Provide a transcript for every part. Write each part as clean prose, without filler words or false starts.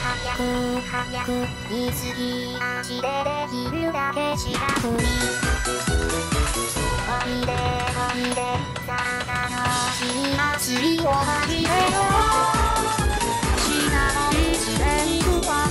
早く早く水着足でできるだけ近くに、おいでおいでさあ楽しい祭りを始めよう、シナモンしていくわ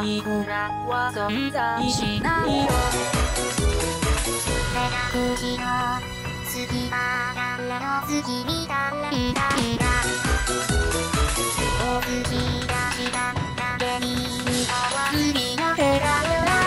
いくらは存在しないよ、目が口の隙間からの月みたいだが、お口がしただけに似合わずにのへらよな、